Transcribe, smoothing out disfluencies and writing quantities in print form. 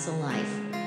castle life.